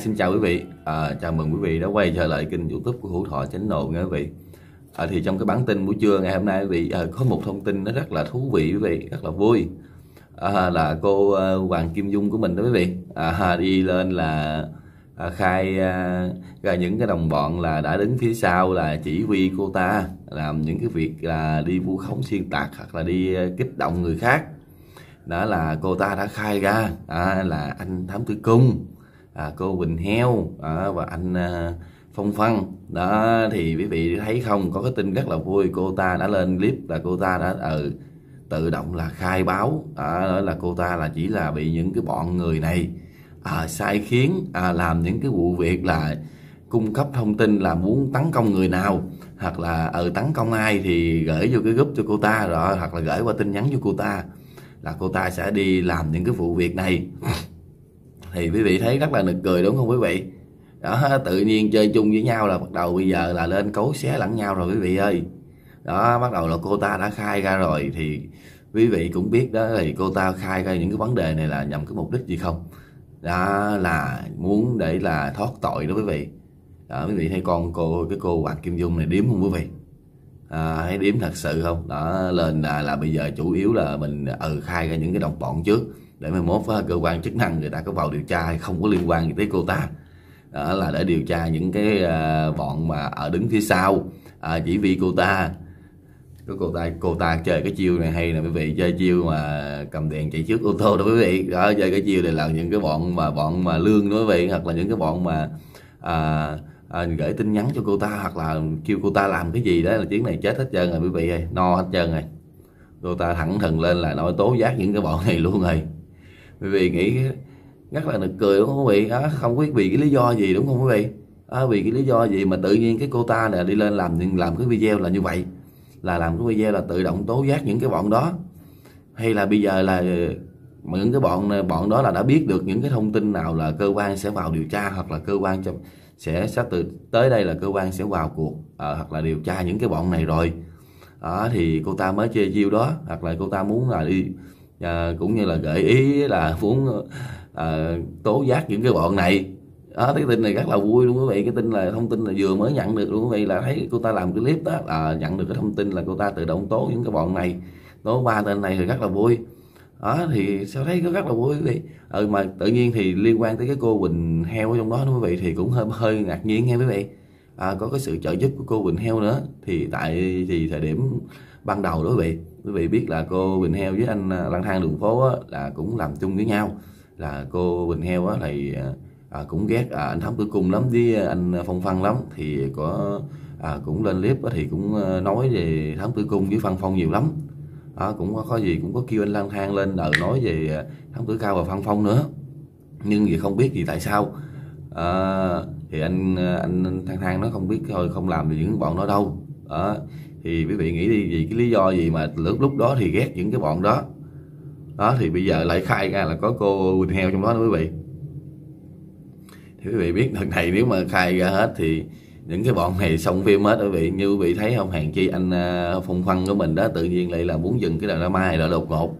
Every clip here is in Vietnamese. Xin chào quý vị, chào mừng quý vị đã quay trở lại kênh YouTube của Hữu Thọ Channel nha quý vị. Thì trong cái bản tin buổi trưa ngày hôm nay quý vị có một thông tin nó rất là thú vị quý vị, rất là vui, là cô Hoàng Kim Dung của mình đó quý vị, đi lên là khai ra những cái đồng bọn là đã đứng phía sau là chỉ huy cô ta làm những cái việc là đi vu khống xuyên tạc hoặc là đi kích động người khác. Đó là cô ta đã khai ra là anh Thám Tử Cung, cô Quỳnh Heo và anh Phong Phân. Đó thì quý vị thấy không, có cái tin rất là vui, cô ta đã lên clip là cô ta đã tự động là khai báo, đó là cô ta là chỉ là bị những cái bọn người này sai khiến làm những cái vụ việc là cung cấp thông tin là muốn tấn công người nào hoặc là tấn công ai thì gửi vô cái group cho cô ta rồi, hoặc là gửi qua tin nhắn cho cô ta là cô ta sẽ đi làm những cái vụ việc này. Thì quý vị thấy rất là nực cười đúng không quý vị? Đó, tự nhiên chơi chung với nhau là bắt đầu bây giờ là lên cấu xé lẫn nhau rồi quý vị ơi. Đó, bắt đầu là cô ta đã khai ra rồi thì quý vị cũng biết đó, thì cô ta khai ra những cái vấn đề này là nhằm cái mục đích gì không? Đó là muốn để là thoát tội đó quý vị. Đó, quý vị thấy cái cô Hoàng Kim Dung này điếm không quý vị? Thấy điếm thật sự không? Đó, lên là bây giờ chủ yếu là mình khai ra những cái đồng bọn trước, để mai mốt cơ quan chức năng người ta có vào điều tra hay không có liên quan gì tới cô ta. Đó là để điều tra những cái bọn mà đứng phía sau chỉ vì cô ta. Cô ta chơi cái chiêu này hay nè quý vị, chơi chiêu mà cầm đèn chạy trước ô tô đó quý vị. Đó, chơi cái chiêu này là những cái bọn mà lương đó quý vị, hoặc là những cái bọn mà gửi tin nhắn cho cô ta hoặc là kêu cô ta làm cái gì đó là chuyến này chết hết trơn rồi quý vị ơi, no hết trơn rồi. Cô ta thẳng thừng lên là nói tố giác những cái bọn này luôn rồi. Quý vị nghĩ rất là nực cười đúng không quý vị? Không biết vì cái lý do gì đúng không quý vị? Vì cái lý do gì mà tự nhiên cái cô ta này đi lên làm cái video là như vậy, là làm cái video là tự động tố giác những cái bọn đó, hay là bây giờ là những cái bọn đó là đã biết được những cái thông tin nào là cơ quan sẽ vào điều tra, hoặc là cơ quan sẽ từ tới đây là cơ quan sẽ vào cuộc hoặc là điều tra những cái bọn này rồi. Thì cô ta mới chơi chiêu đó, hoặc là cô ta muốn là đi cũng như là gợi ý là muốn tố giác những cái bọn này. Cái tin này rất là vui luôn quý vị, cái tin là thông tin là vừa mới nhận được luôn quý vị, là thấy cô ta làm cái clip đó là nhận được cái thông tin là cô ta tự động tố những cái bọn này, tố ba tên này thì rất là vui. Thì sao thấy rất là vui quý vị. Mà tự nhiên thì liên quan tới cái cô Quỳnh Heo ở trong đó đúng quý vị, thì cũng hơi ngạc nhiên nghe quý vị. Có cái sự trợ giúp của cô Quỳnh Heo nữa. Thì thì thời điểm ban đầu đó quý vị biết là cô Quỳnh Heo với anh lang thang đường phố á, là cũng làm chung với nhau, là cô Quỳnh Heo á, thì cũng ghét anh Thám Tử Cung lắm với anh Phong Phân lắm, thì có cũng lên clip á, thì cũng nói về Thám Tử Cung với Phong nhiều lắm. Cũng có gì cũng có kêu anh lang thang lên nói về Thám Tử Cao và Phong nữa, nhưng vì không biết gì tại sao thì anh lang thang nó không biết thôi, không làm được những bọn đó đâu. Thì quý vị nghĩ đi, vì cái lý do gì mà lúc đó thì ghét những cái bọn đó. Thì bây giờ lại khai ra là có cô Quỳnh Heo trong đó đó quý vị. Thì quý vị biết lần này nếu mà khai ra hết thì những cái bọn này xong phim hết quý vị. Như quý vị thấy không, hàng chi anh Phong Phân của mình đó tự nhiên lại là muốn dừng cái drama này là đột ngột.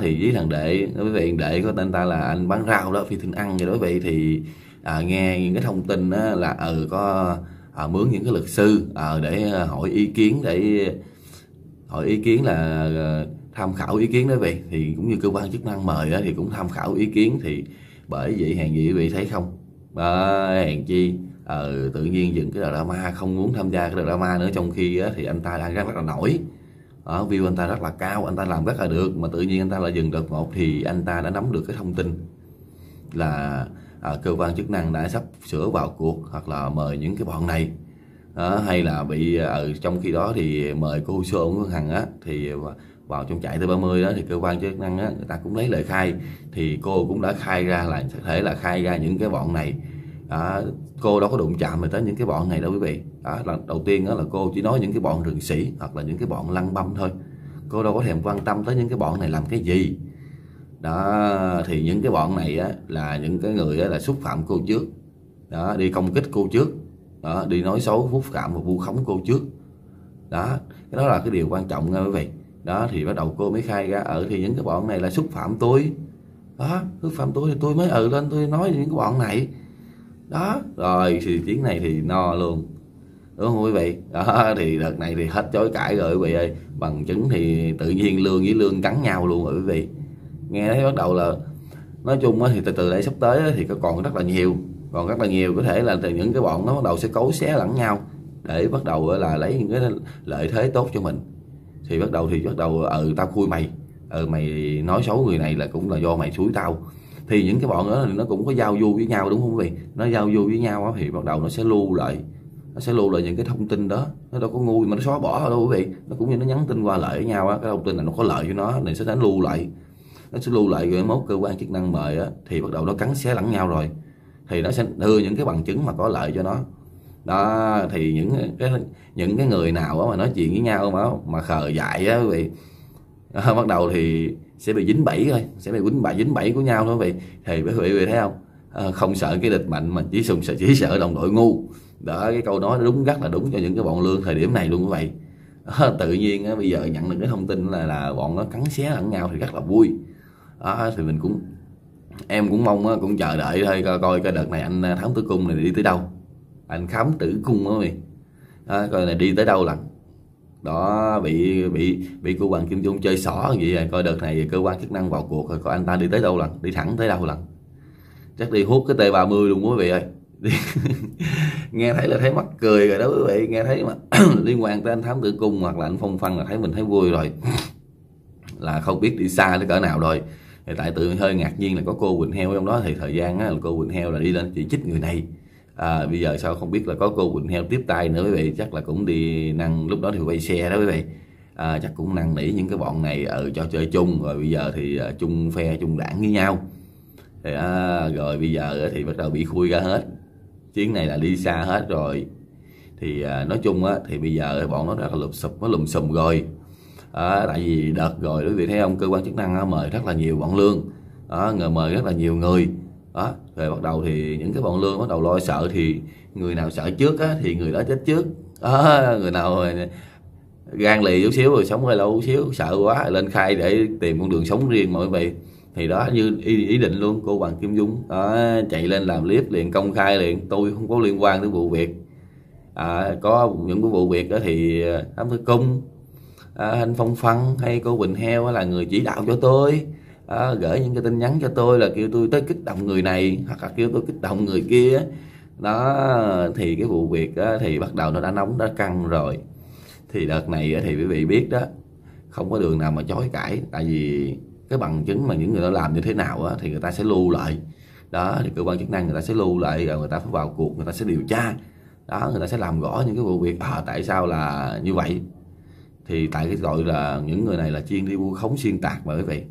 Thì với thằng đệ quý vị, đệ có tên ta là anh bán rau đó, phi thường ăn vậy đó quý vị. Thì nghe những cái thông tin đó là có mướn những cái luật sư để hỏi ý kiến, để hỏi ý kiến là tham khảo ý kiến đó quý vị. Thì cũng như cơ quan chức năng mời đó, thì cũng tham khảo ý kiến. Thì bởi vậy hàng gì quý vị thấy không, hàng chi tự nhiên dựng cái drama, không muốn tham gia cái drama nữa, trong khi thì anh ta đang rất là nổi, view anh ta rất là cao, anh ta làm rất là được, mà tự nhiên anh ta lại dừng đợt một. Thì anh ta đã nắm được cái thông tin là cơ quan chức năng đã sắp sửa vào cuộc, hoặc là mời những cái bọn này, hay là bị trong khi đó thì mời cô Nguyễn Phương Hằng thì vào trong trại T30 đó, thì cơ quan chức năng người ta cũng lấy lời khai, thì cô cũng đã khai ra là có thể là khai ra những cái bọn này. Cô đâu có đụng chạm về tới những cái bọn này đâu quý vị. Lần đầu tiên đó là cô chỉ nói những cái bọn rừng sĩ hoặc là những cái bọn lăng băm thôi, cô đâu có thèm quan tâm tới những cái bọn này làm cái gì. Thì những cái bọn này là những cái người là xúc phạm cô trước đó, đi công kích cô trước đó, đi nói xấu xúc phạm và vu khống cô trước đó. Cái đó là cái điều quan trọng nha quý vị. Thì bắt đầu cô mới khai ra thì những cái bọn này là xúc phạm tôi, đó, cứ phạm tôi thì tôi mới lên tôi nói những cái bọn này đó, rồi thì tiếng này thì no luôn, đúng không quý vị? Đó, thì đợt này thì hết chối cãi rồi quý vị ơi, bằng chứng thì tự nhiên lương với lương cắn nhau luôn rồi quý vị. Nghe thấy bắt đầu là nói chung thì từ từ đây sắp tới thì còn rất là nhiều, có thể là từ những cái bọn nó bắt đầu sẽ cấu xé lẫn nhau để bắt đầu là lấy những cái lợi thế tốt cho mình, thì bắt đầu tao khui mày, mày nói xấu người này là cũng là do mày xúi tao, thì những cái bọn đó nó cũng có giao du với nhau, đúng không quý vị? Nó giao du với nhau thì bắt đầu nó sẽ lưu lại, những cái thông tin đó, nó đâu có ngu mà nó xóa bỏ đâu quý vị, nó cũng như nó nhắn tin qua lại với nhau, cái thông tin này nó có lợi cho nó nên sẽ lưu lại, rồi mốt cơ quan chức năng mời thì bắt đầu nó cắn xé lẫn nhau, rồi thì nó sẽ đưa những cái bằng chứng mà có lợi cho nó đó. Thì những cái người nào mà nói chuyện với nhau mà khờ dại á quý vị, bắt đầu thì sẽ bị dính bẫy thôi, của nhau thôi quý vị. Thì quý vị thấy không, không sợ cái địch mạnh mà chỉ sợ đồng đội ngu đó. Cái câu nói đúng, rất là đúng cho những cái bọn lương thời điểm này luôn quý vị. Tự nhiên bây giờ nhận được cái thông tin là bọn nó cắn xé lẫn nhau thì rất là vui. Thì mình cũng, em cũng mong cũng chờ đợi thôi, coi cái đợt này anh Thám Tử Cung này đi tới đâu, anh Thám Tử Cung đó mày, coi này đi tới đâu lần đó, bị cô Hoàng Kim Dung chơi xỏ vậy rồi, coi đợt này cơ quan chức năng vào cuộc rồi, coi anh ta đi tới đâu lần, đi thẳng tới đâu lần, chắc đi hút cái T30 luôn quý vị ơi. Nghe thấy là thấy mắc cười rồi đó quý vị, nghe thấy mà liên quan tới anh Thám Tử Cung hoặc là anh Phong Phân là thấy mình thấy vui rồi, là không biết đi xa tới cỡ nào rồi. Thì tại tự hơi ngạc nhiên là có cô Quỳnh Heo trong đó, thì thời gian là cô Quỳnh Heo là đi lên chỉ trích người này, bây giờ sao không biết là có cô Quỳnh Heo tiếp tay nữa quý vị, chắc là cũng đi năng, lúc đó thì quay xe đó quý vị, chắc cũng năng nỉ những cái bọn này cho chơi chung, rồi bây giờ thì chung phe chung đảng với nhau, thì rồi bây giờ thì bắt đầu bị khui ra hết, chuyến này là đi xa hết rồi. Thì nói chung thì bây giờ bọn nó rất là lùm xùm rồi. Tại vì đợt rồi quý vị thấy không, cơ quan chức năng mời rất là nhiều bọn lương, mời rất là nhiều người đó, rồi bắt đầu thì những cái bọn lương bắt đầu lo sợ, thì người nào sợ trước thì người đó chết trước, người nào gan lì chút xíu rồi sống hơi lâu chút xíu, sợ quá lên khai để tìm con đường sống riêng mọi vị. Thì đó, như ý định luôn cô Hoàng Kim Dung chạy lên làm clip liền, công khai liền, tôi không có liên quan tới vụ việc. Có những cái vụ việc đó thì Thám Tử Cung, anh Phong Phân hay cô Quỳnh Heo là người chỉ đạo cho tôi, gửi những cái tin nhắn cho tôi là kêu tôi tới kích động người này hoặc là kêu tôi kích động người kia đó. Thì cái vụ việc đó, thì bắt đầu nó đã nóng, đã căng rồi. Thì đợt này thì quý vị biết đó, không có đường nào mà chối cãi, tại vì cái bằng chứng mà những người đó làm như thế nào thì người ta sẽ lưu lại đó, thì cơ quan chức năng người ta sẽ lưu lại, rồi người ta phải vào cuộc, người ta sẽ điều tra đó, người ta sẽ làm rõ những cái vụ việc tại sao là như vậy. Thì tại cái gọi là những người này là chuyên đi vu khống xuyên tạc mà quý vị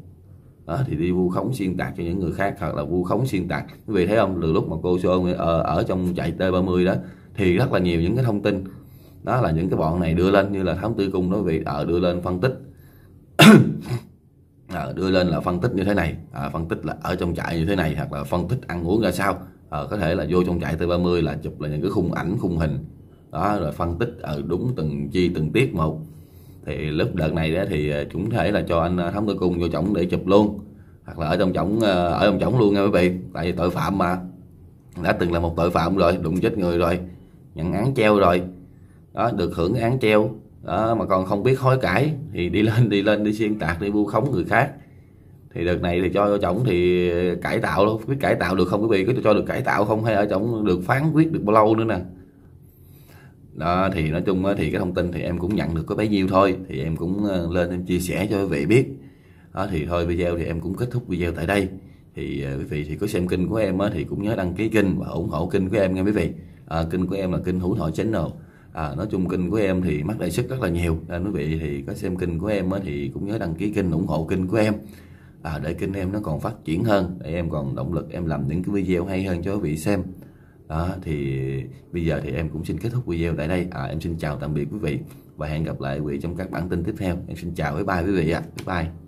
đó, thì đi vu khống xuyên tạc cho những người khác hoặc là vu khống xuyên tạc. Quý vị thấy không, từ lúc mà cô Sơn ở trong chạy T30 đó thì rất là nhiều những cái thông tin đó là những cái bọn này đưa lên, như là Thám Tử Cung đó quý vị, đưa lên phân tích. Đưa lên là phân tích như thế này, phân tích là ở trong trại như thế này, hoặc là phân tích ăn uống ra sao, có thể là vô trong trại T30 là chụp là những cái khung ảnh khung hình đó, rồi phân tích đúng từng chi từng tiết một. Thì lúc đợt này đó thì cũng thể là cho anh Thám Tử Cung vô trỏng để chụp luôn, hoặc là ở trong trỏng luôn nha quý vị, tại vì tội phạm mà, đã từng là một tội phạm rồi, đụng chết người rồi, nhận án treo rồi đó, được hưởng án treo đó, mà còn không biết hối cãi thì đi lên đi xuyên tạc, đi vu khống người khác. Thì đợt này thì cho ở trỏng thì cải tạo luôn, biết cải tạo được không quý vị, có cho được cải tạo không, hay ở trỏng được phán quyết được bao lâu nữa nè. Đó, thì nói chung thì cái thông tin thì em cũng nhận được có bấy nhiêu thôi, thì em cũng lên em chia sẻ cho quý vị biết đó. Thì thôi video thì em cũng kết thúc video tại đây. Thì quý vị thì có xem kênh của em thì cũng nhớ đăng ký kênh và ủng hộ kênh của em nha quý vị. Kênh của em là kênh Hữu Thọ Channel. Nói chung kênh của em thì mắc đại sức rất là nhiều, nên quý vị thì có xem kênh của em thì cũng nhớ đăng ký kênh, ủng hộ kênh của em, để kênh em nó còn phát triển hơn, để em còn động lực em làm những cái video hay hơn cho quý vị xem. Thì bây giờ thì em cũng xin kết thúc video tại đây. Em xin chào tạm biệt quý vị và hẹn gặp lại quý vị trong các bản tin tiếp theo. Em xin chào, bye bye quý vị ạ. Bye bye.